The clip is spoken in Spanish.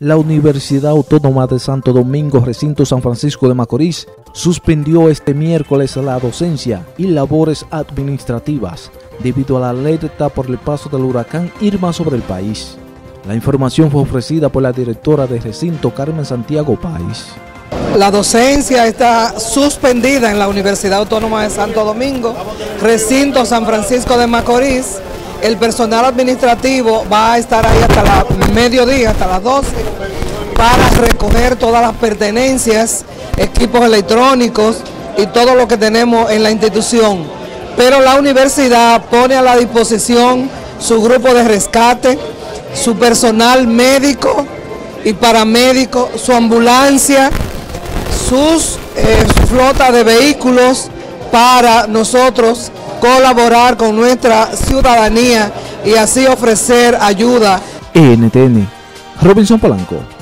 La Universidad Autónoma de Santo Domingo, Recinto San Francisco de Macorís, suspendió este miércoles la docencia y labores administrativas debido a la alerta por el paso del huracán Irma sobre el país. La información fue ofrecida por la directora del recinto, Carmen Santiago Páez. La docencia está suspendida en la Universidad Autónoma de Santo Domingo, Recinto San Francisco de Macorís. El personal administrativo va a estar ahí hasta la mediodía, hasta las 12, para recoger todas las pertenencias, equipos electrónicos y todo lo que tenemos en la institución. Pero la universidad pone a la disposición su grupo de rescate, su personal médico y paramédico, su ambulancia, su flota de vehículos para nosotros colaborar con nuestra ciudadanía y así ofrecer ayuda. NTN, Robinson Polanco.